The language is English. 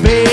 baby.